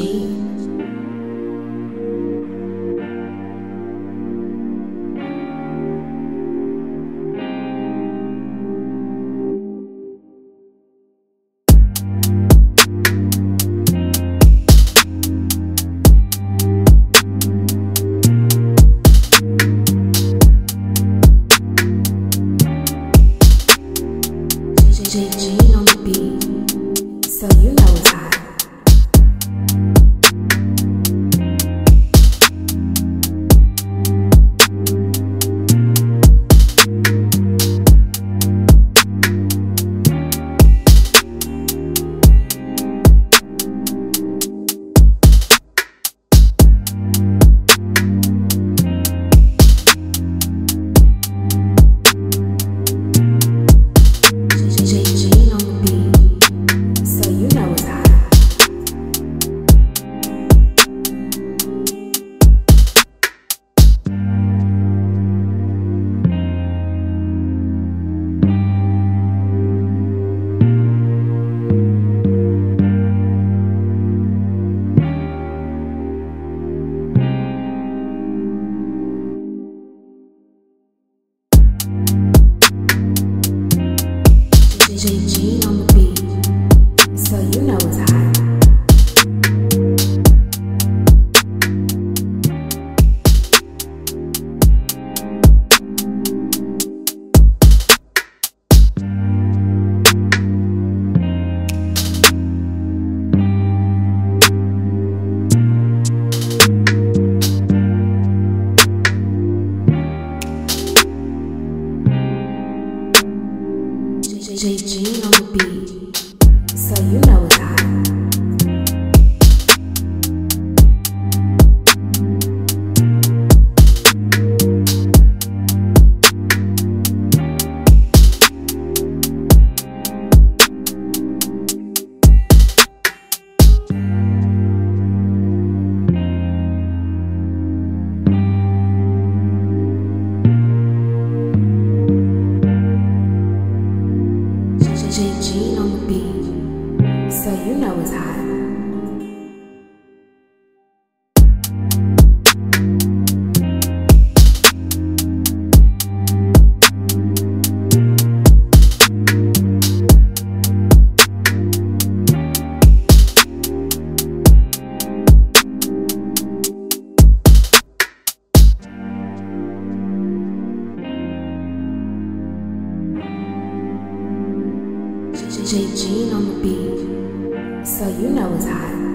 Jean. Jay Jean on the beat, so you know it's hot. Jay Jean on the beat, so you know it's hot. Jay Jean on the beat, so you know it's hot. Jay Jean on the beat, so you know it's hot. Jay Jean on the beat, so you know it's hot.